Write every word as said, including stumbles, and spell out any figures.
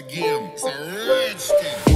again. It's a rich thing.